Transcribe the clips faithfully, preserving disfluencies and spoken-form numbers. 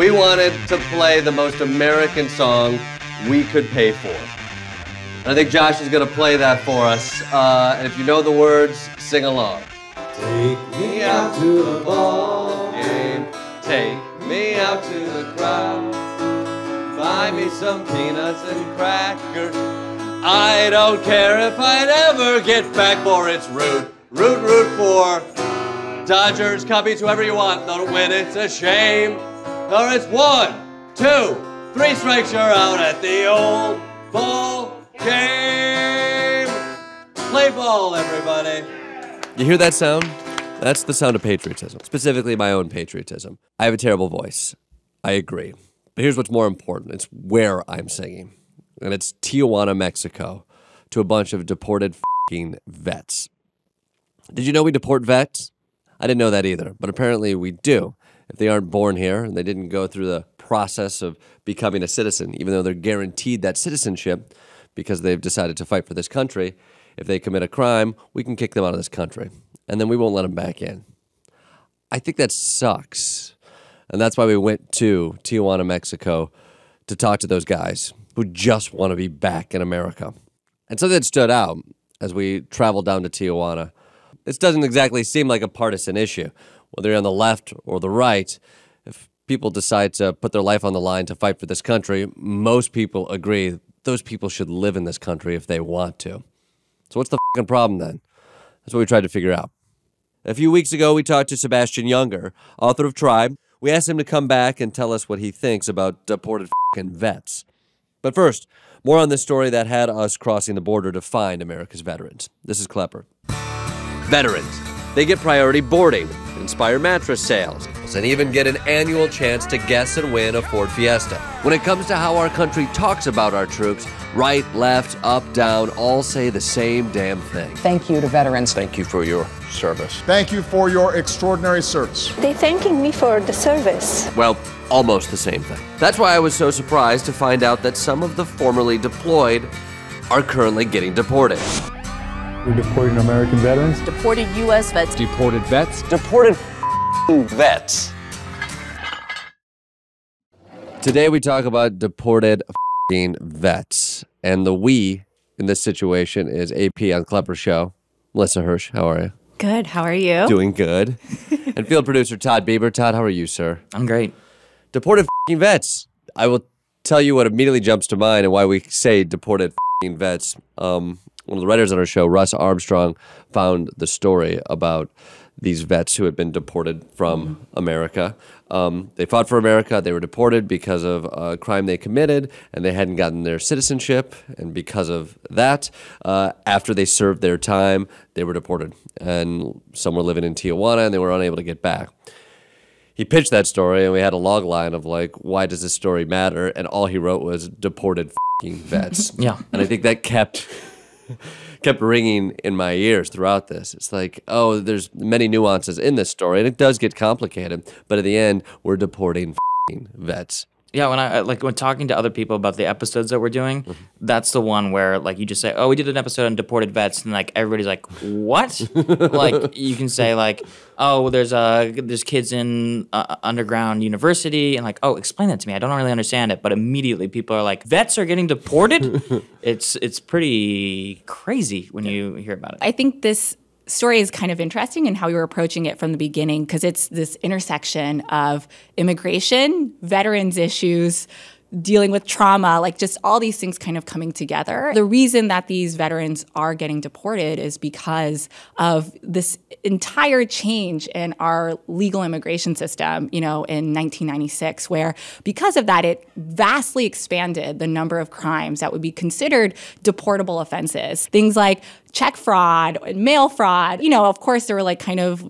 We wanted to play the most American song we could pay for. And I think Josh is going to play that for us. Uh, and if you know the words, sing along. Take me out to the ball game. Take me out to the crowd. Buy me some peanuts and crackers. I don't care if I'd ever get back, for it's root, root, root for Dodgers, Cubbies, whoever you want. Don't win, it's a shame. Or it's one, two, three strikes, you're out at the old ball game. Play ball, everybody. You hear that sound? That's the sound of patriotism, specifically my own patriotism. I have a terrible voice. I agree. But here's what's more important. It's where I'm singing. And it's Tijuana, Mexico, to a bunch of deported f***ing vets. Did you know we deport vets? I didn't know that either, but apparently we do. If they aren't born here and they didn't go through the process of becoming a citizen, even though they're guaranteed that citizenship because they've decided to fight for this country, if they commit a crime, we can kick them out of this country, and then we won't let them back in. I think that sucks, and that's why we went to Tijuana, Mexico, to talk to those guys who just want to be back in America. And something that stood out as we traveled down to Tijuana, this doesn't exactly seem like a partisan issue. Whether you're on the left or the right, if people decide to put their life on the line to fight for this country, most people agree those people should live in this country if they want to. So what's the f***ing problem then? That's what we tried to figure out. A few weeks ago, we talked to Sebastian Junger, author of Tribe. We asked him to come back and tell us what he thinks about deported f***ing vets. But first, more on this story that had us crossing the border to find America's veterans. This is Klepper. Veterans. They get priority boarding, Inspire mattress sales, and even get an annual chance to guess and win a Ford Fiesta. When it comes to how our country talks about our troops, right, left, up, down, all say the same damn thing. Thank you to veterans. Thank you for your service. Thank you for your extraordinary service. They're thanking me for the service. Well, almost the same thing. That's why I was so surprised to find out that some of the formerly deployed are currently getting deported. We're deporting American veterans. Deported U S vets. Deported vets. Deported f***ing vets. Today we talk about deported f***ing vets. And the we in this situation is A P on Klepper Show. Melissa Hirsch, how are you? Good, how are you? Doing good. And field producer Todd Bieber. Todd, how are you, sir? I'm great. Deported f***ing vets. I will tell you what immediately jumps to mind and why we say deported f***ing vets. Um... One of the writers on our show, Russ Armstrong, found the story about these vets who had been deported from mm-hmm. America. Um, they fought for America. They were deported because of a crime they committed, and they hadn't gotten their citizenship. And because of that, uh, after they served their time, they were deported. And some were living in Tijuana, and they were unable to get back. He pitched that story, and we had a log line of, like, why does this story matter? And all he wrote was deported f***ing vets. Yeah. And I think that kept... kept ringing in my ears throughout this. It's like, oh, there's many nuances in this story, and it does get complicated, but at the end, we're deporting f***ing vets. Yeah, when I like when talking to other people about the episodes that we're doing, mm-hmm. that's the one where like you just say, oh, we did an episode on deported vets, and like everybody's like, what? Like you can say like, oh, well, there's uh there's kids in uh, underground university, and like, oh, explain that to me. I don't really understand it, but immediately people are like, vets are getting deported. it's it's pretty crazy when yeah. you hear about it. I think this story is kind of interesting in how we were approaching it from the beginning, because it's this intersection of immigration, veterans issues, dealing with trauma, like just all these things kind of coming together. The reason that these veterans are getting deported is because of this entire change in our legal immigration system, you know, in nineteen ninety-six, where because of that, it vastly expanded the number of crimes that would be considered deportable offenses. Things like check fraud and mail fraud. You know, of course, there were like kind of,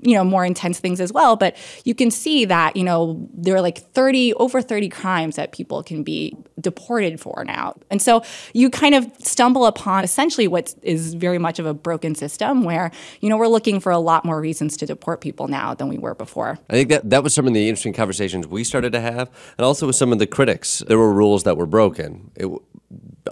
you know, more intense things as well. But you can see that, you know, there are like thirty, over thirty crimes that people can be deported for now. And so you kind of stumble upon essentially what is very much of a broken system where, you know, we're looking for a lot more reasons to deport people now than we were before. I think that that was some of the interesting conversations we started to have. And also with some of the critics, there were rules that were broken. It,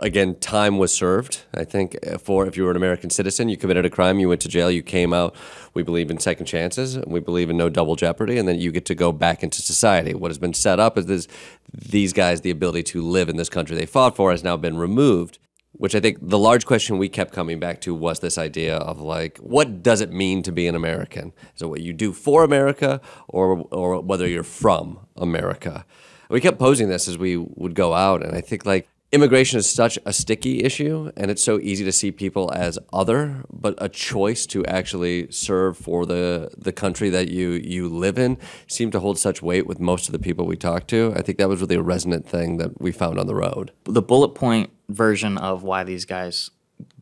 again, time was served, I think, for if you were an American citizen, you committed a crime, you went to jail, you came out. We believe in second chances. We believe in no double jeopardy, and then you get to go back into society. What has been set up is this, these guys, the ability to live in this country they fought for has now been removed, which I think the large question we kept coming back to was this idea of, like, what does it mean to be an American? Is it what you do for America, or, or whether you're from America? We kept posing this as we would go out, and I think, like, immigration is such a sticky issue, and it's so easy to see people as other, but a choice to actually serve for the, the country that you, you live in seemed to hold such weight with most of the people we talked to. I think that was really a resonant thing that we found on the road. The bullet point version of why these guys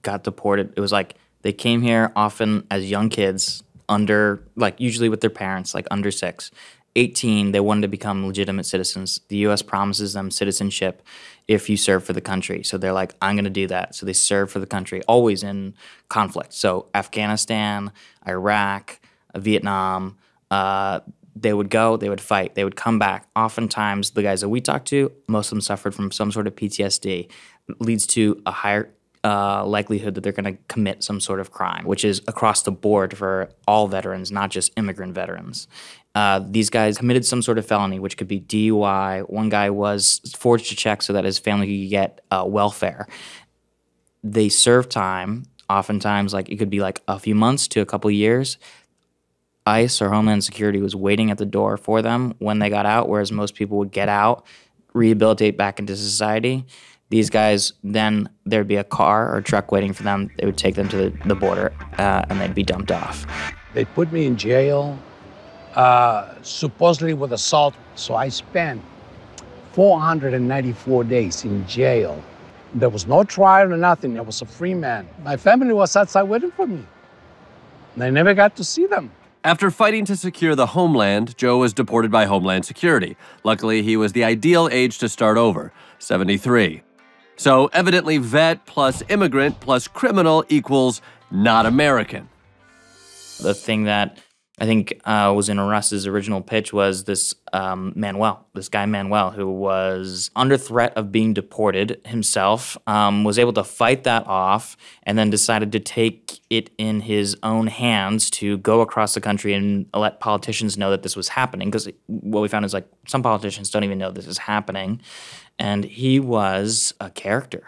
got deported, it was like they came here often as young kids, under, like usually with their parents, like under six. eighteen, they wanted to become legitimate citizens. The U S promises them citizenship if you serve for the country. So they're like, I'm going to do that. So they serve for the country, always in conflict. So Afghanistan, Iraq, Vietnam, uh, they would go, they would fight, they would come back. Oftentimes, the guys that we talked to, most of them suffered from some sort of P T S D. It leads to a higher Uh, likelihood that they're going to commit some sort of crime, which is across the board for all veterans, not just immigrant veterans. Uh, these guys committed some sort of felony, which could be D U I. One guy was forged a check so that his family could get uh, welfare. They serve time, oftentimes, like it could be like a few months to a couple years. ICE or Homeland Security was waiting at the door for them when they got out, whereas most people would get out, rehabilitate back into society. These guys, then there'd be a car or a truck waiting for them. They would take them to the, the border, uh, and they'd be dumped off. They put me in jail, uh, supposedly with assault. So I spent four hundred ninety-four days in jail. There was no trial or nothing. I was a free man. My family was outside waiting for me. I never got to see them. After fighting to secure the homeland, Joe was deported by Homeland Security. Luckily, he was the ideal age to start over, seventy-three. So evidently, vet plus immigrant plus criminal equals not American. The thing that I think uh, was in Russ's original pitch was this um, Manuel, this guy Manuel, who was under threat of being deported himself, um, was able to fight that off, and then decided to take it in his own hands to go across the country and let politicians know that this was happening. Because what we found is, like, some politicians don't even know this is happening. And he was a character.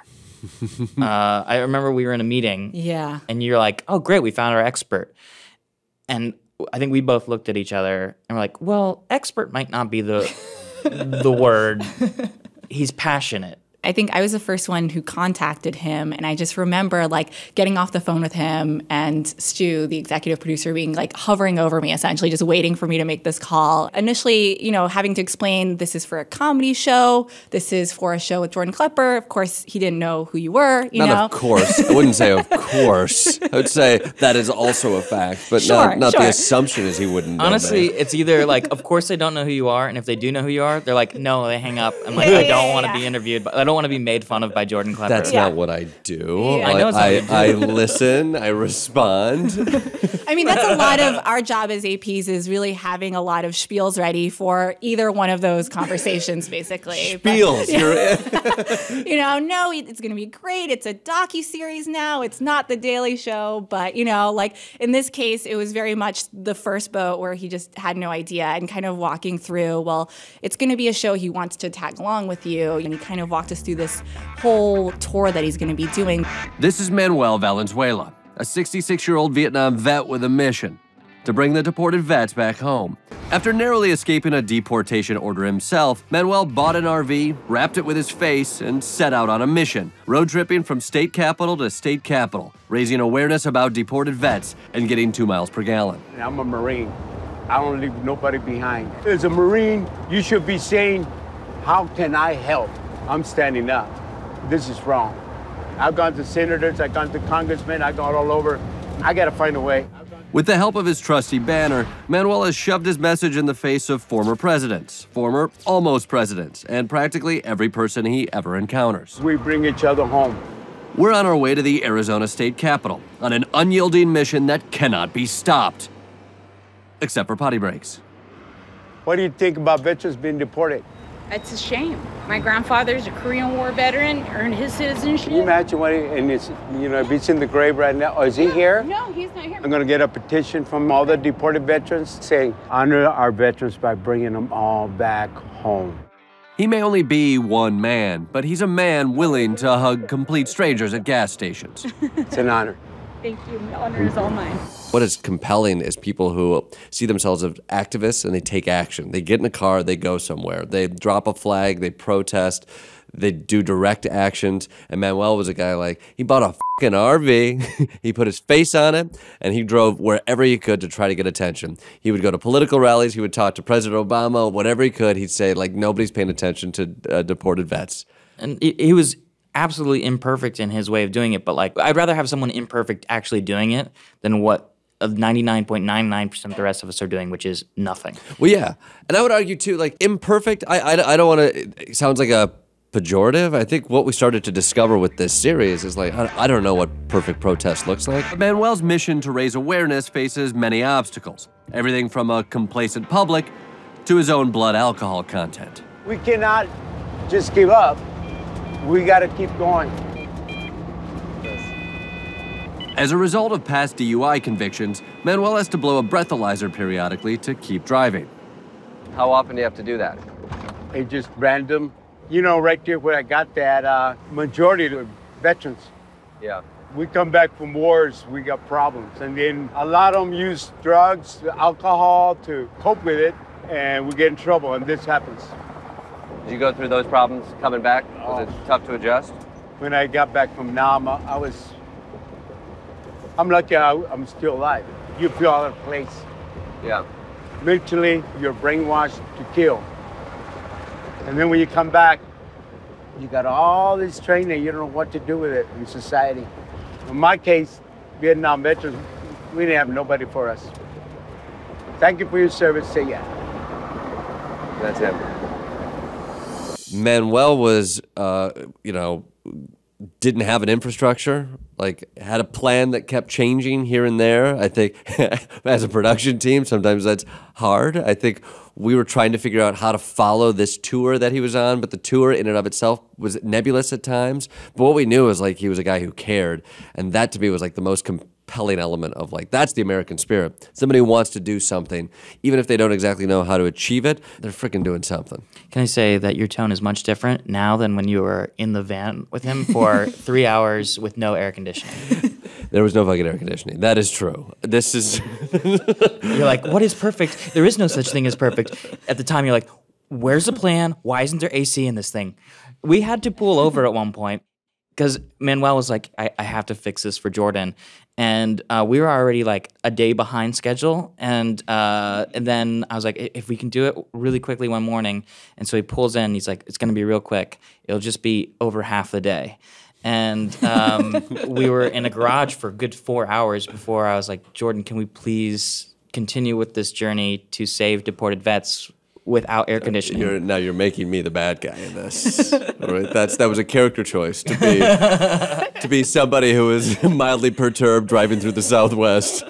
uh, I remember we were in a meeting. Yeah. And you're like, oh, great, we found our expert. And I think we both looked at each other and were like, well, expert might not be the, the word. He's passionate. I think I was the first one who contacted him, and I just remember, like, getting off the phone with him and Stu, the executive producer, being like hovering over me, essentially just waiting for me to make this call. Initially, you know, having to explain this is for a comedy show, this is for a show with Jordan Klepper. Of course, he didn't know who you were. You not know? Of course. I wouldn't say of course. I would say that is also a fact, but sure, not, not sure. The assumption is he wouldn't know. Honestly, that. It's either like, of course they don't know who you are, and if they do know who you are, they're like, no, they hang up. I'm like, yeah, I don't yeah, want to yeah. be interviewed, but I don't want to be made fun of by Jordan Klepper. That's yeah. not what I do. Yeah. I, I know it's I, not I, I listen, I respond. I mean, that's a lot of our job as A Ps is really having a lot of spiels ready for either one of those conversations, basically. Spiels. But, yeah. You know, no, it's going to be great. It's a docuseries now. It's not The Daily Show. But, you know, like in this case, it was very much the first boat where he just had no idea and kind of walking through, well, it's going to be a show he wants to tag along with you. And he kind of walked us through this whole tour that he's going to be doing. This is Manuel Valenzuela, a sixty-six-year-old Vietnam vet with a mission to bring the deported vets back home. After narrowly escaping a deportation order himself, Manuel bought an R V, wrapped it with his face, and set out on a mission, road tripping from state capital to state capital, raising awareness about deported vets and getting two miles per gallon. I'm a Marine. I don't leave nobody behind. As a Marine, you should be saying, how can I help? I'm standing up. This is wrong. I've gone to senators, I've gone to congressmen, I've gone all over. I gotta find a way. With the help of his trusty banner, Manuel has shoved his message in the face of former presidents, former almost presidents, and practically every person he ever encounters. We bring each other home. We're on our way to the Arizona state capitol on an unyielding mission that cannot be stopped, except for potty breaks. What do you think about veterans being deported? It's a shame. My grandfather's a Korean War veteran, earned his citizenship. Can you imagine what he, and it's, you know, if he's in the grave right now, oh, is he no, here? No, he's not here. I'm gonna get a petition from all the deported veterans saying, honor our veterans by bringing them all back home. He may only be one man, but he's a man willing to hug complete strangers at gas stations. It's an honor. Thank you. The honor is all mine. What is compelling is people who see themselves as activists and they take action. They get in a car, they go somewhere. They drop a flag, they protest, they do direct actions. And Manuel was a guy like, he bought a fucking R V, he put his face on it, and he drove wherever he could to try to get attention. He would go to political rallies, he would talk to President Obama, whatever he could. He'd say, like, nobody's paying attention to uh, deported vets. And he, he was absolutely imperfect in his way of doing it, but, like, I'd rather have someone imperfect actually doing it than what of ninety-nine point nine nine percent of the rest of us are doing, which is nothing. Well, yeah. And I would argue, too, like, imperfect, I, I, I don't want to, it sounds like a pejorative. I think what we started to discover with this series is, like, I, I don't know what perfect protest looks like. Manuel's mission to raise awareness faces many obstacles, everything from a complacent public to his own blood alcohol content. We cannot just give up. We got to keep going. As a result of past D U I convictions, Manuel has to blow a breathalyzer periodically to keep driving. How often do you have to do that? It's just random. You know, right there where I got that, uh, majority of the veterans. Yeah. We come back from wars, we got problems. And then a lot of them use drugs, alcohol to cope with it, and we get in trouble, and this happens. Did you go through those problems coming back? Was oh. it tough to adjust? When I got back from Nam, I was... I'm lucky I, I'm still alive. You feel out of place. Yeah. Mentally, you're brainwashed to kill. And then when you come back, you got all this training, you don't know what to do with it in society. In my case, Vietnam veterans, we didn't have nobody for us. Thank you for your service, say yeah. That's it. Manuel was, uh, you know, didn't have an infrastructure, like had a plan that kept changing here and there. I think as a production team, sometimes that's hard. I think we were trying to figure out how to follow this tour that he was on, but the tour in and of itself was nebulous at times. But what we knew was, like, he was a guy who cared. And that to me was like the most compelling element of, like, that's the American spirit. Somebody who wants to do something, even if they don't exactly know how to achieve it, they're freaking doing something. Can I say that your tone is much different now than when you were in the van with him for three hours with no air conditioning? There was no fucking air conditioning. That is true. This is... You're like, what is perfect? There is no such thing as perfect. At the time, you're like, where's the plan? Why isn't there A C in this thing? We had to pull over at one point because Manuel was like, I, I have to fix this for Jordan. And uh, we were already like a day behind schedule. And, uh, and then I was like, if we can do it really quickly one morning. And so he pulls in and he's like, it's going to be real quick. It'll just be over half the day. And um, we were in a garage for a good four hours before I was like, Jordan, can we please continue with this journey to save deported vets without air conditioning? You're, now you're making me the bad guy in this. Right? That's, that was a character choice to be to be somebody who is mildly perturbed driving through the Southwest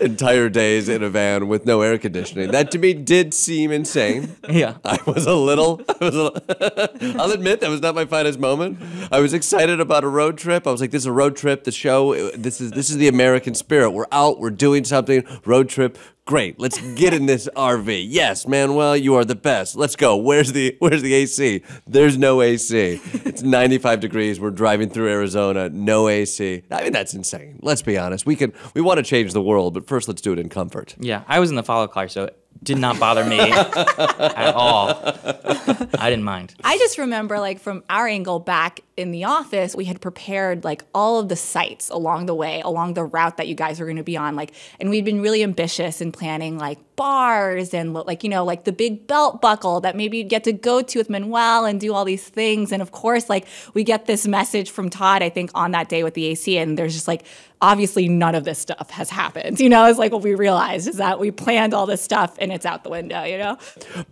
entire days in a van with no air conditioning. That to me did seem insane. Yeah, I was a little. I was a, I'll admit that was not my finest moment. I was excited about a road trip. I was like, this is a road trip. The show. This is this is the American spirit. We're out. We're doing something. Road trip. Great, let's get in this R V. Yes, Manuel, you are the best. Let's go. Where's the where's the A C? There's no A C. It's ninety-five degrees. We're driving through Arizona. No A C. I mean, that's insane. Let's be honest. We can we want to change the world, but first let's do it in comfort. Yeah, I was in the follow car, so it did not bother me at all. I didn't mind. I just remember, like, from our angle back in the office, we had prepared, like, all of the sites along the way, along the route that you guys were going to be on, like, and we'd been really ambitious in planning, like, bars and, like, you know, like the big belt buckle that maybe you'd get to go to with Manuel and do all these things. And of course, like, we get this message from Todd, I think, on that day with the A C, and there's just, like, obviously none of this stuff has happened. You know, it's like what we realized is that we planned all this stuff and it's out the window, you know?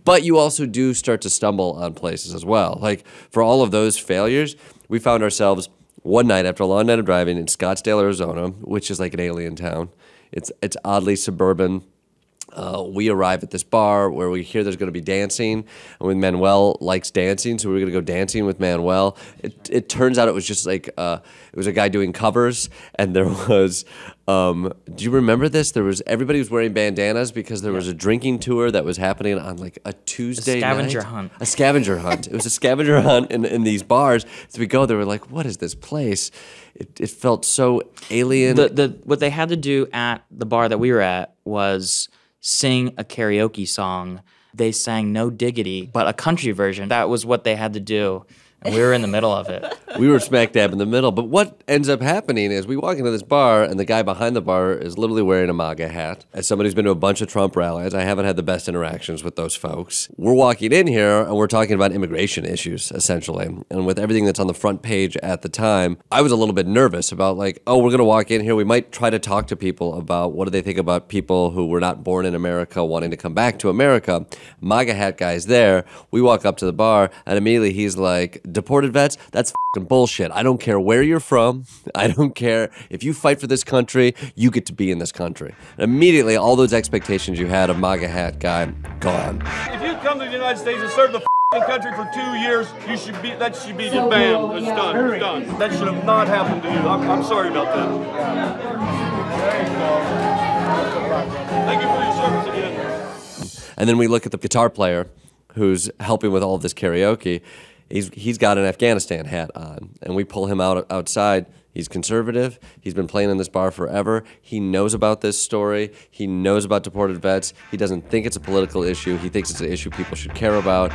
But you also do start to stumble on places as well. Like, for all of those failures, we found ourselves one night after a long night of driving in Scottsdale, Arizona, which is like an alien town. It's, it's oddly suburban. Uh, we arrive at this bar where we hear there's going to be dancing, and when Manuel likes dancing, so we were going to go dancing with Manuel. It, it turns out it was just like, uh, it was a guy doing covers, and there was, um, do you remember this? There was, everybody was wearing bandanas because there was a drinking tour that was happening on like a Tuesday night. A scavenger hunt. A scavenger hunt. It was a scavenger hunt in, in these bars. So we go there, we're like, what is this place? It, it felt so alien. The, the, what they had to do at the bar that we were at was sing a karaoke song. They sang No Diggity, but a country version. That was what they had to do, and we were in the middle of it. We were smack dab in the middle, but what ends up happening is we walk into this bar, and the guy behind the bar is literally wearing a MAGA hat. As somebody who's been to a bunch of Trump rallies, I haven't had the best interactions with those folks. We're walking in here, and we're talking about immigration issues, essentially, and with everything that's on the front page at the time, I was a little bit nervous about, like, oh, we're going to walk in here. We might try to talk to people about what do they think about people who were not born in America wanting to come back to America. MAGA hat guy's there. We walk up to the bar, and immediately he's like, deported vets? That's f***ing bullshit. I don't care where you're from. I don't care. If you fight for this country, you get to be in this country. And immediately, all those expectations you had of MAGA hat guy, gone. If you come to the United States and serve the f***ing country for two years, you should be, that should be so banned. It's yeah, done. It's done. That should have not happened to you. I'm, I'm sorry about that. Thank you for your service again. And then we look at the guitar player who's helping with all of this karaoke. He's, he's got an Afghanistan hat on, and we pull him out outside. He's conservative. He's been playing in this bar forever. He knows about this story. He knows about deported vets. He doesn't think it's a political issue. He thinks it's an issue people should care about.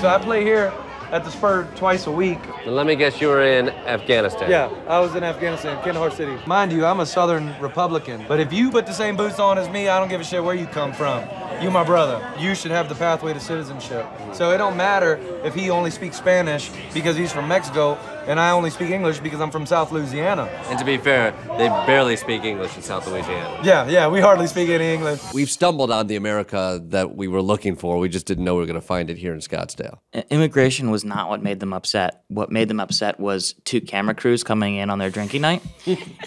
So I play here at the Spur twice a week. And let me guess, you were in Afghanistan. Yeah, I was in Afghanistan, Kandahar City. Mind you, I'm a Southern Republican, but if you put the same boots on as me, I don't give a shit where you come from. You my brother. You should have the pathway to citizenship. So it don't matter if he only speaks Spanish because he's from Mexico, and I only speak English because I'm from South Louisiana. And to be fair, they barely speak English in South Louisiana. Yeah, yeah, we hardly speak any English. We've stumbled on the America that we were looking for. We just didn't know we were going to find it here in Scottsdale. Immigration was not what made them upset. What made them upset was two camera crews coming in on their drinking night.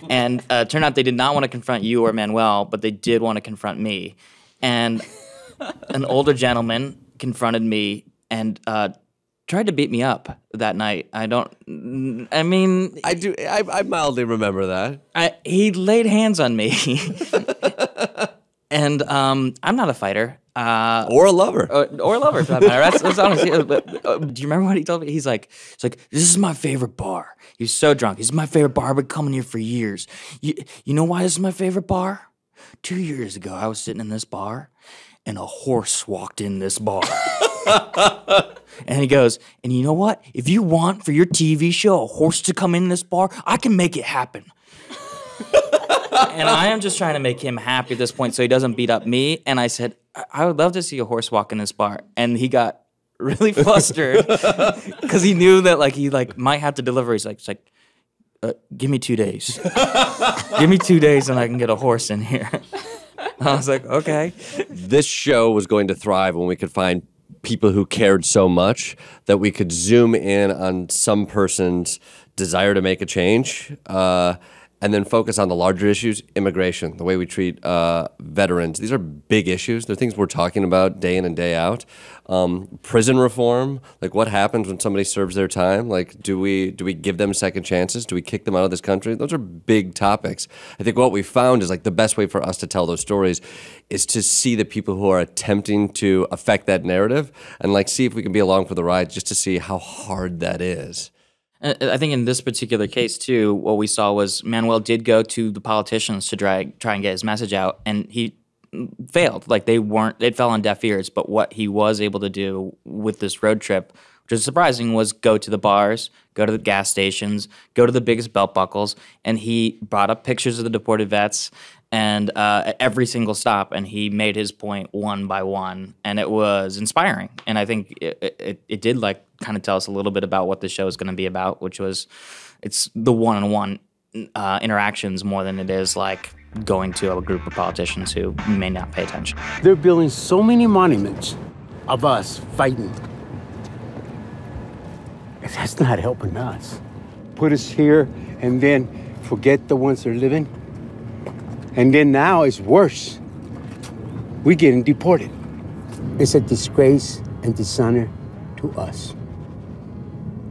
And uh, it turned out they did not want to confront you or Manuel, but they did want to confront me. And an older gentleman confronted me and uh, tried to beat me up that night. I don't, I mean. I do, I, I mildly remember that. I, he laid hands on me. And um, I'm not a fighter. Uh, or a lover. Or, or a lover, for that matter. That's, that's honestly, but, uh, do you remember what he told me? He's like, he's like, this is my favorite bar. He was so drunk. This is my favorite bar. I've been coming here for years. You, you know why this is my favorite bar? Two years ago, I was sitting in this bar, and a horse walked in this bar. And he goes, and you know what? If you want for your T V show a horse to come in this bar, I can make it happen. And I am just trying to make him happy at this point so he doesn't beat up me. And I said, I, I would love to see a horse walk in this bar. And he got really flustered because he knew that like he like might have to deliver. He's like, it's like, uh, give me two days. Give me two days and I can get a horse in here. I was like, okay. This show was going to thrive when we could find people who cared so much that we could zoom in on some person's desire to make a change uh, and then focus on the larger issues, immigration, the way we treat uh, veterans. These are big issues. They're things we're talking about day in and day out. Um, prison reform, like what happens when somebody serves their time? Like, do we, do we give them second chances? Do we kick them out of this country? Those are big topics. I think what we found is like the best way for us to tell those stories is to see the people who are attempting to affect that narrative and like see if we can be along for the ride just to see how hard that is. I think in this particular case, too, what we saw was Manuel did go to the politicians to try, try and get his message out, and he failed. Like, they weren't, it fell on deaf ears, but what he was able to do with this road trip, which is surprising, was go to the bars, go to the gas stations, go to the biggest belt buckles, and he brought up pictures of the deported vets and uh, at every single stop, and he made his point one by one, and it was inspiring. And I think it, it, it did, like, kind of tell us a little bit about what the show is going to be about, which was it's the one-on-one uh, interactions more than it is like going to a group of politicians who may not pay attention. They're building so many monuments of us fighting. That's not helping us. Put us here and then forget the ones that are living. And then now it's worse. we're getting deported. It's a disgrace and dishonor to us,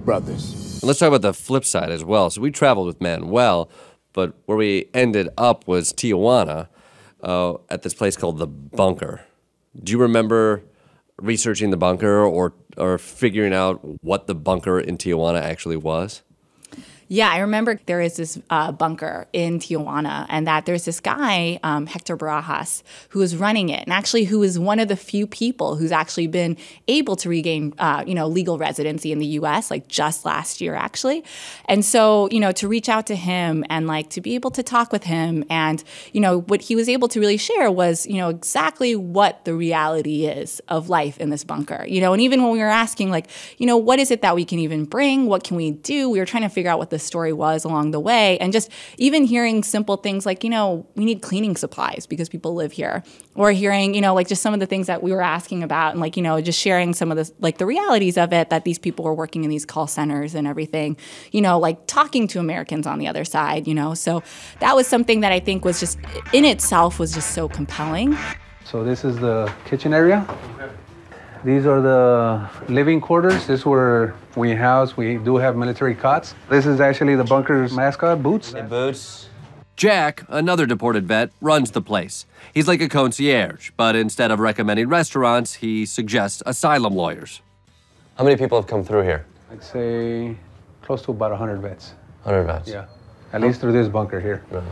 brothers. And let's talk about the flip side as well. So we traveled with Manuel, but where we ended up was Tijuana, uh, at this place called The Bunker. Do you remember researching The Bunker or, or figuring out what The Bunker in Tijuana actually was? Yeah, I remember there is this uh, bunker in Tijuana, and that there's this guy, um, Hector Barajas, who is running it, and actually who is one of the few people who's actually been able to regain, uh, you know, legal residency in the U S, like just last year, actually. And so, you know, to reach out to him and like to be able to talk with him, and, you know, what he was able to really share was, you know, exactly what the reality is of life in this bunker, you know, and even when we were asking, like, you know, what is it that we can even bring? What can we do? We were trying to figure out what the story was along the way, and just even hearing simple things like, you know, we need cleaning supplies because people live here, or hearing, you know, like just some of the things that we were asking about, and like, you know, just sharing some of the like the realities of it, that these people were working in these call centers and everything, you know, like talking to Americans on the other side, you know. So that was something that I think was just in itself was just so compelling. So this is the kitchen area. These are the living quarters. This is where we house. We do have military cots. This is actually the bunker's mascot, Boots. Hey, Boots. Jack, another deported vet, runs the place. He's like a concierge, but instead of recommending restaurants, he suggests asylum lawyers. How many people have come through here? I'd say close to about one hundred vets. one hundred vets? Yeah, at least through this bunker here. Right.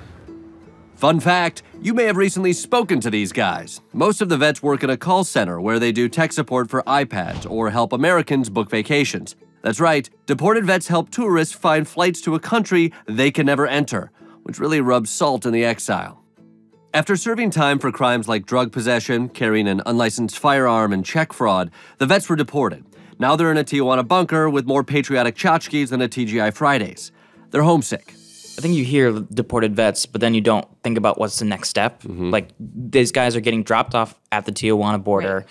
Fun fact, you may have recently spoken to these guys. Most of the vets work at a call center where they do tech support for iPads or help Americans book vacations. That's right, deported vets help tourists find flights to a country they can never enter, which really rubs salt in the exile. After serving time for crimes like drug possession, carrying an unlicensed firearm, and check fraud, the vets were deported. Now they're in a Tijuana bunker with more patriotic tchotchkes than a T G I Fridays. They're homesick. I think you hear deported vets, but then you don't think about what's the next step. Mm-hmm. Like, these guys are getting dropped off at the Tijuana border, right,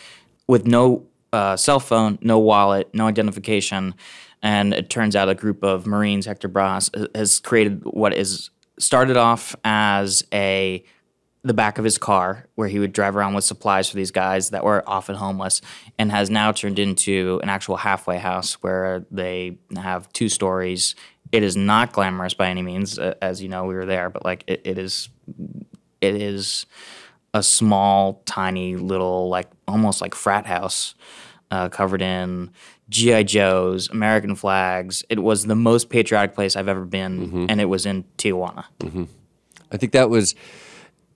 with no uh, cell phone, no wallet, no identification. And it turns out a group of Marines, Hector Barajas, has created what is started off as a the back of his car, where he would drive around with supplies for these guys that were often homeless, and has now turned into an actual halfway house where they have two stories. It is not glamorous by any means, uh, as you know, we were there, but like it, it is, it is a small, tiny little, like almost like frat house, uh, covered in G I Joes, American flags. It was the most patriotic place I've ever been, mm-hmm. and it was in Tijuana. Mm-hmm. I think that was,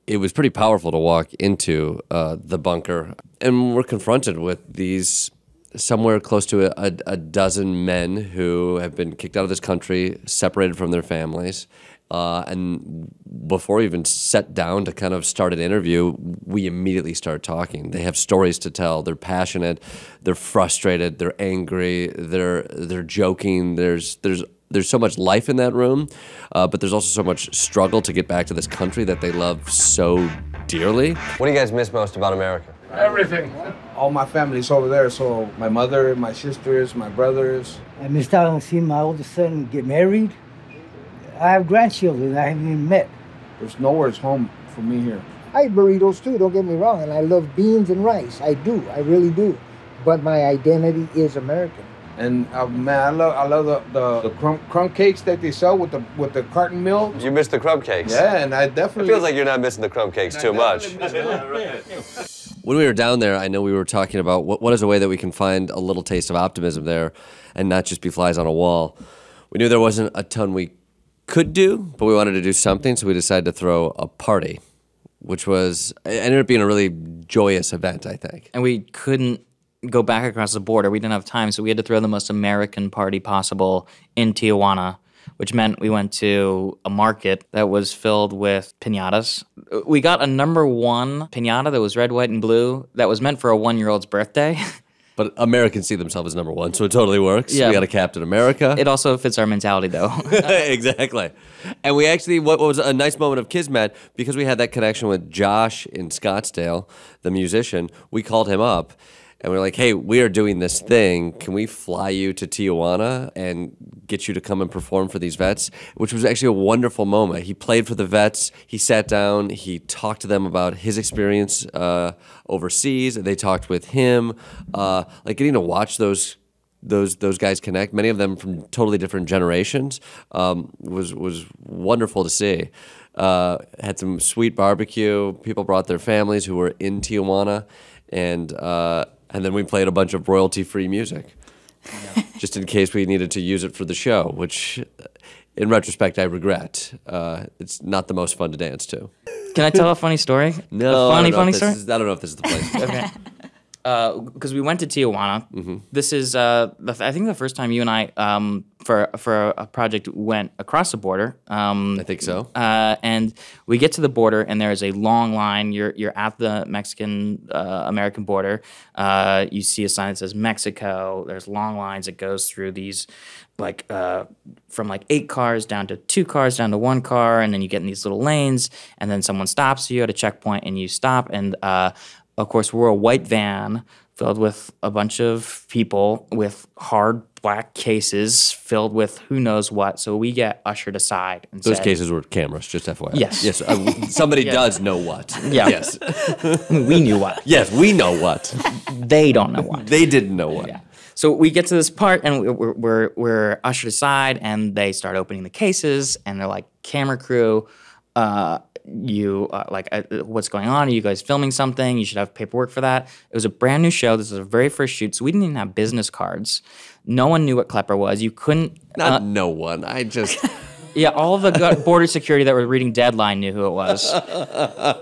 it was pretty powerful to walk into uh, the bunker, and we're confronted with these somewhere close to a, a, a dozen men who have been kicked out of this country, separated from their families. Uh, and before we even sat down to kind of start an interview, we immediately start talking. They have stories to tell. They're passionate. They're frustrated. They're angry. They're they're joking. There's there's there's so much life in that room, uh, but there's also so much struggle to get back to this country that they love so dearly. What do you guys miss most about America? Everything. All my family's over there, so my mother, my sisters, my brothers. I missed out on seeing my oldest son get married. I have grandchildren I haven't even met. There's nowhere's home for me here. I eat burritos too, don't get me wrong, and I love beans and rice. I do, I really do. But my identity is American. And uh, man, I love, I love the, the, the crumb, crumb cakes that they sell with the with the carton mill. You miss the crumb cakes. Yeah, and I definitely. It feels like you're not missing the crumb cakes too much. When we were down there, I know we were talking about what, what is a way that we can find a little taste of optimism there and not just be flies on a wall. We knew there wasn't a ton we could do, but we wanted to do something, so we decided to throw a party, which was, it ended up being a really joyous event, I think. And we couldn't go back across the border. We didn't have time, so we had to throw the most American party possible in Tijuana, which meant we went to a market that was filled with piñatas. We got a number one piñata that was red, white, and blue that was meant for a one-year-old's birthday. But Americans see themselves as number one, so it totally works. Yeah. We got a Captain America. It also fits our mentality, though. Exactly. And we actually, what was a nice moment of kismet, because we had that connection with Josh in Scottsdale, the musician, we called him up. And we're like, hey, we are doing this thing. Can we fly you to Tijuana and get you to come and perform for these vets? Which was actually a wonderful moment. He played for the vets. He sat down. He talked to them about his experience uh, overseas. They talked with him. Uh, like getting to watch those those those guys connect, many of them from totally different generations, um, was, was wonderful to see. Uh, had some sweet barbecue. People brought their families who were in Tijuana. And... Uh, And then we played a bunch of royalty-free music, yeah. Just in case we needed to use it for the show, which, in retrospect, I regret. Uh, it's not the most fun to dance to. Can I tell a funny story? No. A funny, funny story? Is, I don't know if this is the place. Okay. Because uh, we went to Tijuana. Mm-hmm. This is, uh, I think, the first time you and I, um, for for a project, went across the border. Um, I think so. Uh, and we get to the border, and there is a long line. You're you're at the Mexican uh, American border. Uh, you see a sign that says Mexico. There's long lines. It goes through these, like uh, from like eight cars down to two cars down to one car, and then you get in these little lanes, and then someone stops you at a checkpoint, and you stop and. Uh, Of course, we're a white van filled with a bunch of people with hard black cases filled with who knows what. So we get ushered aside. And Those said, cases were cameras, just F Y I. Yes. Yes. Uh, somebody yeah. does know what. Yeah. Yes. We knew what. Yes, we know what. They don't know what. They didn't know what. Yeah. So we get to this part, and we're, we're, we're ushered aside, and they start opening the cases, and they're like, camera crew, uh... You uh, like uh, what's going on? Are you guys filming something? You should have paperwork for that. It was a brand new show. This was our very first shoot, so we didn't even have business cards. No one knew what Klepper was. You couldn't. Not uh, no one. I just. Yeah, all of the border security that were reading Deadline knew who it was.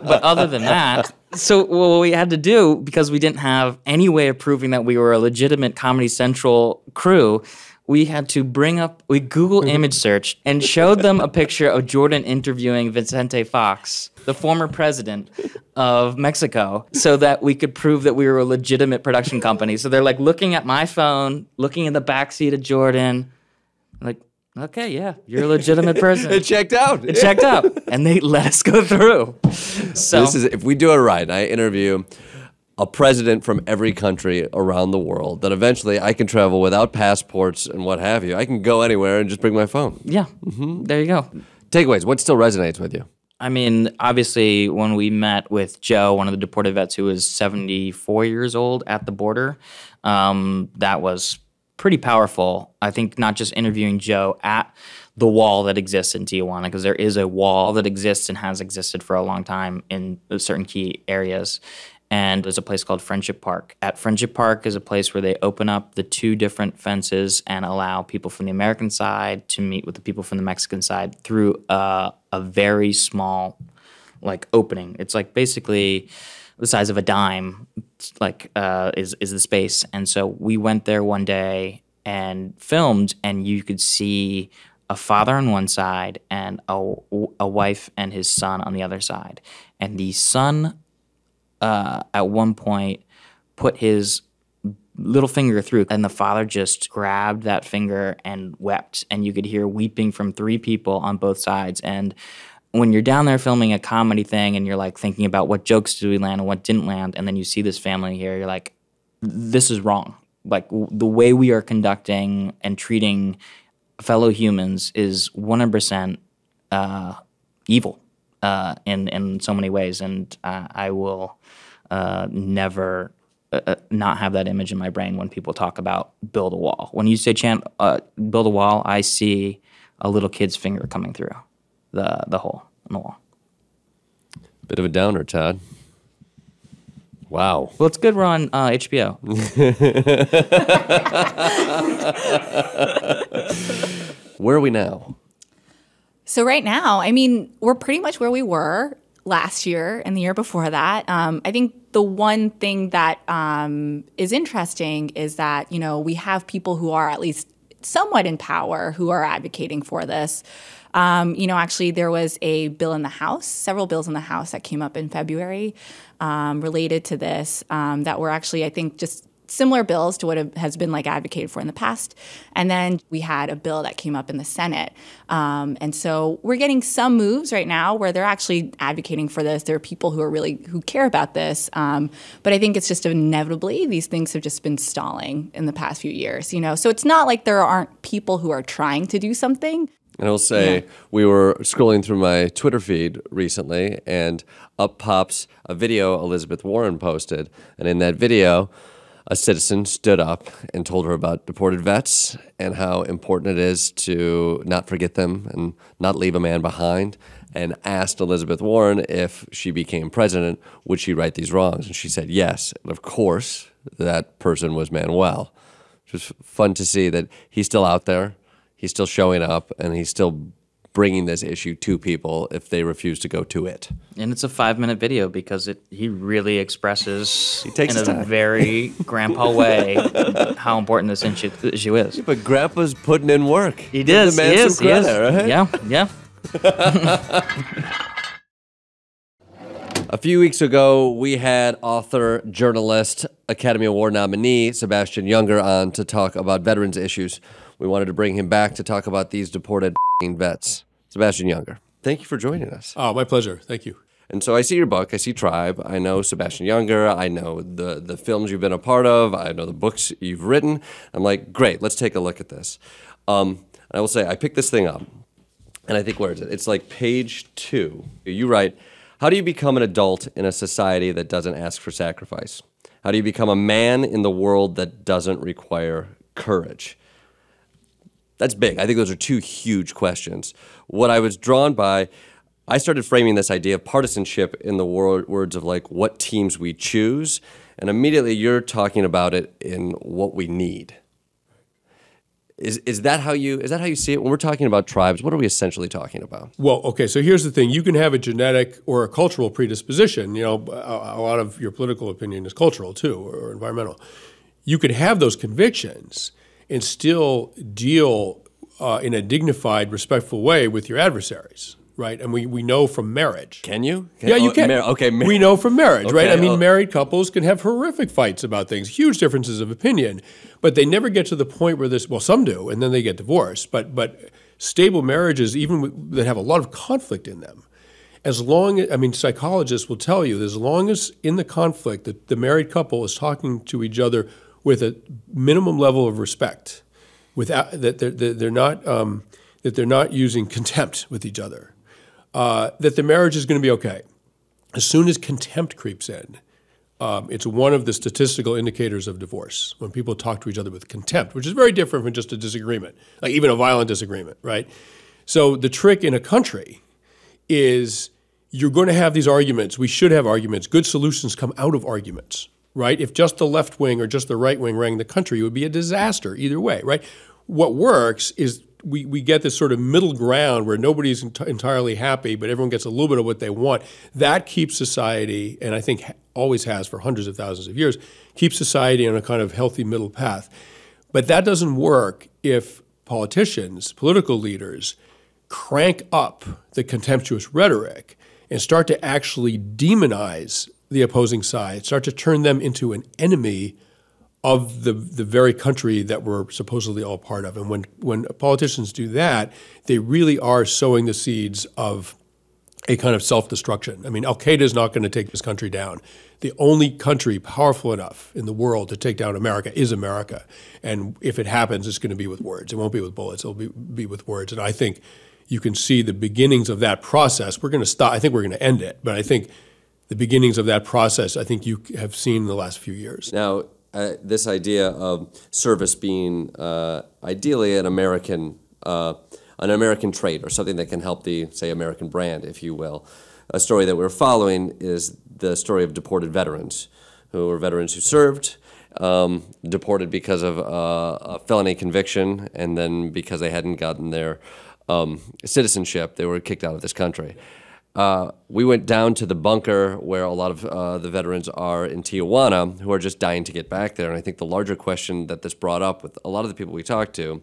But other than that, so what we had to do, because we didn't have any way of proving that we were a legitimate Comedy Central crew. We had to bring up, we Google image search and showed them a picture of Jordan interviewing Vicente Fox, the former president of Mexico, so that we could prove that we were a legitimate production company. So they're like looking at my phone, looking in the backseat of Jordan, like, okay, yeah, you're a legitimate person. It checked out. It checked out. And they let us go through. So this is, if we do it right, I interview a president from every country around the world, that eventually I can travel without passports and what have you. I can go anywhere and just bring my phone. Yeah, mm-hmm. There you go. Takeaways, what still resonates with you? I mean, obviously, when we met with Joe, one of the deported vets who was seventy-four years old at the border, um, that was pretty powerful. I think not just interviewing Joe at the wall that exists in Tijuana, because there is a wall that exists and has existed for a long time in certain key areas. And there's a place called Friendship Park. At Friendship Park is a place where they open up the two different fences and allow people from the American side to meet with the people from the Mexican side through a, a very small, like, opening. It's, like, basically the size of a dime, like, uh, is, is the space. And so we went there one day and filmed, and you could see a father on one side and a, a wife and his son on the other side. And the son... Uh, at one point, put his little finger through, and the father just grabbed that finger and wept, and you could hear weeping from three people on both sides. And when you're down there filming a comedy thing, and you're like thinking about what jokes did we land and what didn't land, and then you see this family here, you're like, this is wrong. Like, w the way we are conducting and treating fellow humans is one hundred percent uh, evil. Uh, in, in so many ways, and uh, I will uh, never uh, not have that image in my brain when people talk about build a wall. When you say chant, uh, build a wall, I see a little kid's finger coming through the, the hole in the wall. Bit of a downer, Todd. Wow. Well, it's good we're on uh, H B O. Where are we now? So right now, I mean, we're pretty much where we were last year and the year before that. Um, I think the one thing that um, is interesting is that, you know, we have people who are at least somewhat in power who are advocating for this. Um, you know, actually, there was a bill in the House, several bills in the House that came up in February um, related to this um, that were actually, I think, just similar bills to what has been like advocated for in the past. And then we had a bill that came up in the Senate. Um, and so we're getting some moves right now where they're actually advocating for this. There are people who are really, who care about this. Um, but I think it's just inevitably, these things have just been stalling in the past few years, you know? So it's not like there aren't people who are trying to do something. And I'll say, yeah. we were scrolling through my Twitter feed recently, and up pops a video Elizabeth Warren posted. And in that video, a citizen stood up and told her about deported vets and how important it is to not forget them and not leave a man behind, and asked Elizabeth Warren if she became president, would she right these wrongs? And she said yes. And of course, that person was Manuel. It was fun to see that he's still out there. He's still showing up, and he's still bringing this issue to people if they refuse to go to it. And it's a five-minute video because it he really expresses he takes in a time. very grandpa way how important this issue is. Yeah, but grandpa's putting in work. He does. The man he is. He is. Right? Yeah. Yeah. A few weeks ago, we had author, journalist, Academy Award nominee Sebastian Junger on to talk about veterans issues. We wanted to bring him back to talk about these deported vets. Sebastian Junger, thank you for joining us. Oh, my pleasure. Thank you. And so I see your book. I see Tribe. I know Sebastian Junger. I know the, the films you've been a part of. I know the books you've written. I'm like, great, let's take a look at this. Um, and I will say, I picked this thing up, and I think, where is it? It's like page two. You write, how do you become an adult in a society that doesn't ask for sacrifice? How do you become a man in the world that doesn't require courage? That's big. I think those are two huge questions. What I was drawn by, I started framing this idea of partisanship in the wor words of like what teams we choose, and immediately you're talking about it in what we need. Is, is that how you is that how you see it? When we're talking about tribes, what are we essentially talking about? Well, okay, so here's the thing. You can have a genetic or a cultural predisposition. You know, a, a lot of your political opinion is cultural too, or, or environmental. You could have those convictions and still deal uh, in a dignified, respectful way with your adversaries, right? And we, we know from marriage. Can you? Can, yeah, you oh, can. Mar okay, mar we know from marriage, okay, right? I mean, oh. married couples can have horrific fights about things, huge differences of opinion, but they never get to the point where this, well, some do, and then they get divorced, but, but stable marriages, even that have a lot of conflict in them, as long as, I mean, psychologists will tell you, as long as in the conflict that the married couple is talking to each other with a minimum level of respect, without that they're, they're not um, that they're not using contempt with each other, uh, that the marriage is going to be okay. As soon as contempt creeps in, um, it's one of the statistical indicators of divorce when people talk to each other with contempt, which is very different from just a disagreement, like even a violent disagreement, right? So the trick in a country is you're going to have these arguments. We should have arguments. Good solutions come out of arguments. Right? If just the left wing or just the right wing ran the country, it would be a disaster either way, right? What works is we, we get this sort of middle ground where nobody's ent entirely happy, but everyone gets a little bit of what they want. That keeps society, and I think ha always has for hundreds of thousands of years, keeps society on a kind of healthy middle path. But that doesn't work if politicians, political leaders, crank up the contemptuous rhetoric and start to actually demonize the opposing side, start to turn them into an enemy of the, the very country that we're supposedly all part of. And when, when politicians do that, they really are sowing the seeds of a kind of self-destruction. I mean, Al-Qaeda is not going to take this country down. The only country powerful enough in the world to take down America is America. And if it happens, it's going to be with words. It won't be with bullets. It'll be, be with words. And I think you can see the beginnings of that process. We're going to stop. I think we're going to end it. But I think the beginnings of that process, I think you have seen in the last few years. Now, uh, this idea of service being uh, ideally an American, uh, an American trait or something that can help the, say, American brand, if you will. A story that we're following is the story of deported veterans, who were veterans who served, um, deported because of uh, a felony conviction, and then because they hadn't gotten their um, citizenship, they were kicked out of this country. Uh, we went down to the bunker where a lot of uh, the veterans are in Tijuana who are just dying to get back there. And I think the larger question that this brought up with a lot of the people we talked to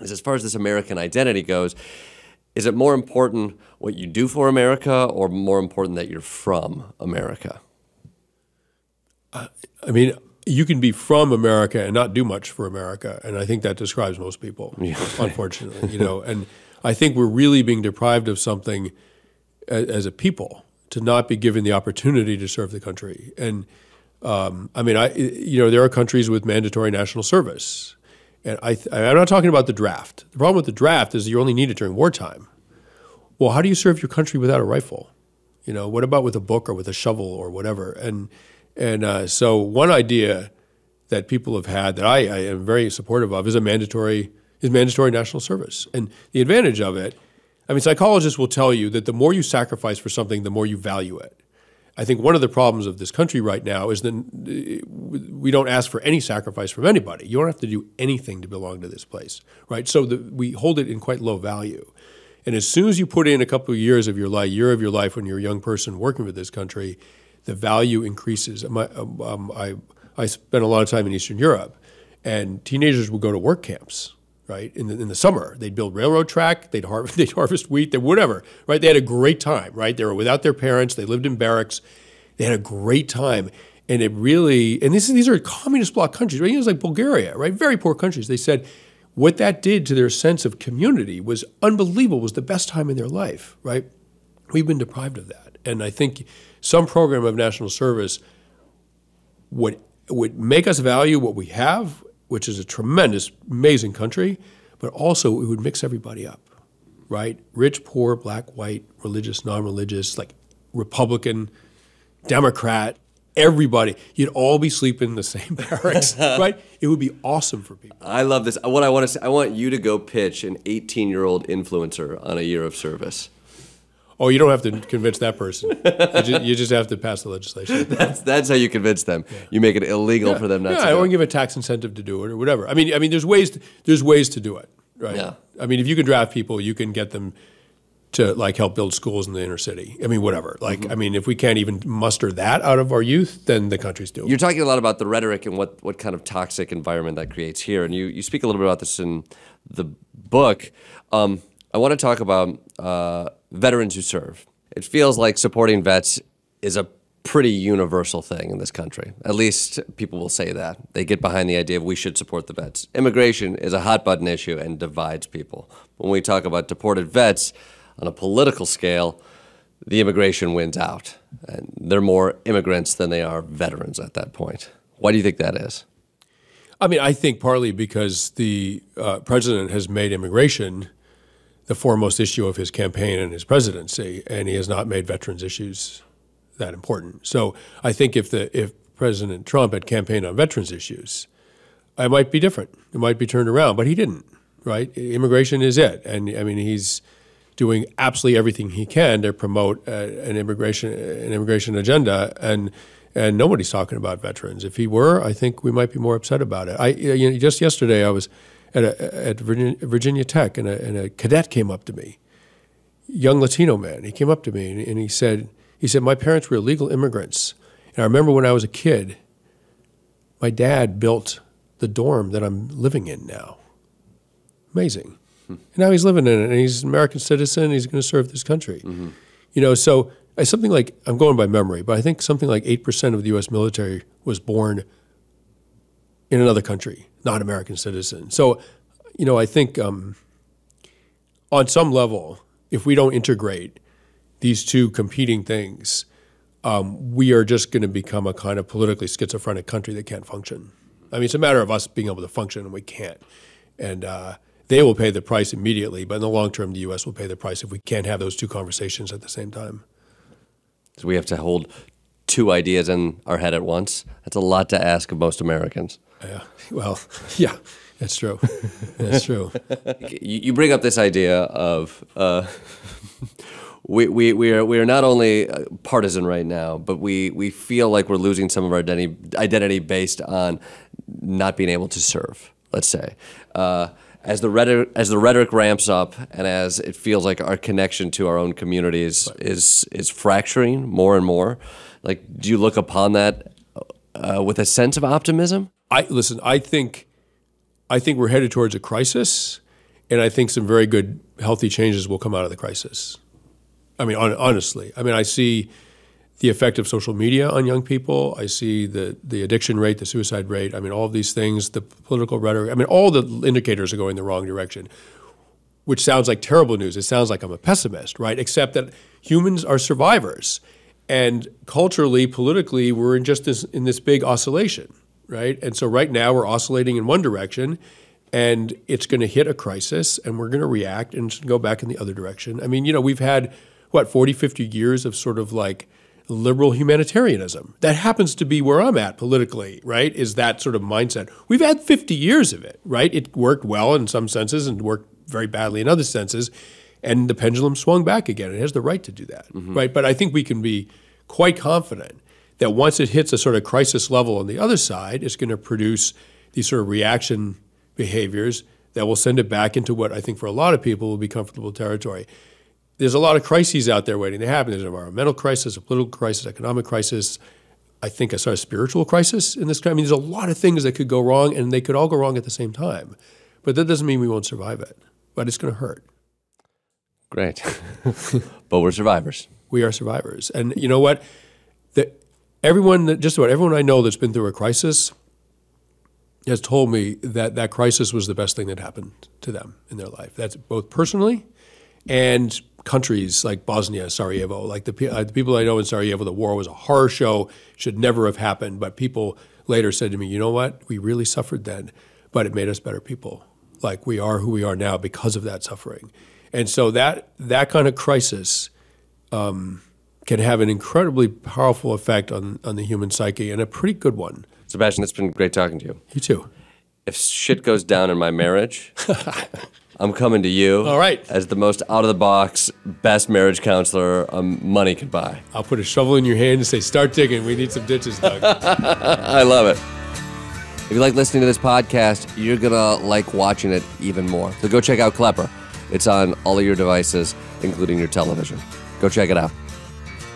is, as far as this American identity goes, is it more important what you do for America or more important that you're from America? Uh, I mean, you can be from America and not do much for America, and I think that describes most people, yeah. unfortunately. You know, and I think we're really being deprived of something as, as a people, to not be given the opportunity to serve the country. And um, I mean, I you know, there are countries with mandatory national service, and I th I'm not talking about the draft. The problem with the draft is you only need it during wartime. Well, how do you serve your country without a rifle? You know, what about with a book or with a shovel or whatever? And and uh, so one idea that people have had that I, I am very supportive of is a mandatory is mandatory national service. And the advantage of it, I mean, psychologists will tell you that the more you sacrifice for something, the more you value it. I think one of the problems of this country right now is that we don't ask for any sacrifice from anybody. You don't have to do anything to belong to this place, right? So the, we hold it in quite low value. And as soon as you put in a couple of years of your life, year of your life when you're a young person working with this country, the value increases. My, um, I, I spent a lot of time in Eastern Europe, and teenagers would go to work camps. Right? In the, in the summer, they'd build railroad track, they'd, har they'd harvest wheat, they, whatever, right? They had a great time, right? They were without their parents, they lived in barracks, they had a great time. And it really, and this, these are communist bloc countries, right? It was like Bulgaria, right? Very poor countries. They said what that did to their sense of community was unbelievable, was the best time in their life, right? We've been deprived of that. And I think some program of national service would, would make us value what we have, which is a tremendous, amazing country, but also it would mix everybody up, right? Rich, poor, black, white, religious, non-religious, like Republican, Democrat, everybody. You'd all be sleeping in the same barracks, right? It would be awesome for people. I love this. What I want to say, I want you to go pitch an eighteen-year-old influencer on a year of service. Oh, you don't have to convince that person. You, just, you just have to pass the legislation. That's that's how you convince them. Yeah. You make it illegal yeah. for them not yeah, to. Yeah, I won't give a tax incentive to do it or whatever. I mean, I mean, there's ways to, there's ways to do it, right? Yeah. I mean, if you can draft people, you can get them to like help build schools in the inner city. I mean, whatever. Like, mm-hmm. I mean, if we can't even muster that out of our youth, then the country's doomed. You're talking a lot about the rhetoric and what what kind of toxic environment that creates here, and you you speak a little bit about this in the book. Um, I want to talk about uh, veterans who serve. It feels like supporting vets is a pretty universal thing in this country. At least people will say that. They get behind the idea of we should support the vets. Immigration is a hot-button issue and divides people. When we talk about deported vets on a political scale, the immigration wins out. And they're more immigrants than they are veterans at that point. Why do you think that is? I mean, I think partly because the uh, president has made immigration the foremost issue of his campaign and his presidency, and he has not made veterans issues that important. So I think if the if President Trump had campaigned on veterans issues, it might be different. It might be turned around, but he didn't, right? Immigration is it. And I mean, he's doing absolutely everything he can to promote uh, an immigration an immigration agenda, and and nobody's talking about veterans. If he were, I think we might be more upset about it. I you know, just yesterday I was At, a, at Virginia, Virginia Tech, and a, and a cadet came up to me, young Latino man. He came up to me, and, and he said, "He said my parents were illegal immigrants, and I remember when I was a kid, my dad built the dorm that I'm living in now. Amazing, hmm. and now he's living in it, and he's an American citizen. And he's going to serve this country, mm-hmm. you know." So something like I'm going by memory, but I think something like eight percent of the U S military was born in another country, not American citizen. So, you know, I think um, on some level, if we don't integrate these two competing things, um, we are just going to become a kind of politically schizophrenic country that can't function. I mean, it's a matter of us being able to function, and we can't. And uh, they will pay the price immediately, but in the long term, the U S will pay the price if we can't have those two conversations at the same time. So we have to hold two ideas in our head at once. That's a lot to ask of most Americans. Yeah, well, yeah, that's true. That's true. You bring up this idea of uh, we, we, we, are, we are not only partisan right now, but we, we feel like we're losing some of our identity, identity based on not being able to serve, let's say. Uh, as, the rhetoric, as the rhetoric ramps up and as it feels like our connection to our own communities right. is, is fracturing more and more, like, do you look upon that uh, with a sense of optimism? I listen. I think, I think we're headed towards a crisis, and I think some very good, healthy changes will come out of the crisis. I mean, on, honestly, I mean, I see the effect of social media on young people. I see the, the addiction rate, the suicide rate. I mean, all of these things, the political rhetoric. I mean, all the indicators are going the wrong direction, which sounds like terrible news. It sounds like I'm a pessimist, right? Except that humans are survivors. And culturally, politically, we're in just this, in this big oscillation, right? And so right now we're oscillating in one direction, and it's going to hit a crisis, and we're going to react and go back in the other direction. I mean, you know, we've had, what, forty, fifty years of sort of like liberal humanitarianism. That happens to be where I'm at politically, right, is that sort of mindset. We've had fifty years of it, right? It worked well in some senses and worked very badly in other senses. And the pendulum swung back again. It has the right to do that, mm-hmm. right? But I think we can be quite confident that once it hits a sort of crisis level on the other side, it's going to produce these sort of reaction behaviors that will send it back into what I think for a lot of people will be comfortable territory. There's a lot of crises out there waiting to happen. There's an environmental crisis, a political crisis, economic crisis. I think I saw a spiritual crisis in this. I mean, there's a lot of things that could go wrong, and they could all go wrong at the same time. But that doesn't mean we won't survive it. But it's going to hurt. Great. But we're survivors. We are survivors. And you know what? The, everyone, just about everyone I know that's been through a crisis has told me that that crisis was the best thing that happened to them in their life. That's both personally and countries like Bosnia, Sarajevo. Like the, uh, the people I know in Sarajevo, the war was a horror show, should never have happened. But people later said to me, you know what? We really suffered then, but it made us better people. Like we are who we are now because of that suffering. And so that, that kind of crisis um, can have an incredibly powerful effect on, on the human psyche, and a pretty good one. Sebastian, it's been great talking to you. You too. If shit goes down in my marriage, I'm coming to you. All right. As the most out-of-the-box, best marriage counselor um, money could buy. I'll put a shovel in your hand and say, start digging. We need some ditches dug. I love it. If you like listening to this podcast, you're going to like watching it even more. So go check out Klepper. It's on all of your devices, including your television. Go check it out.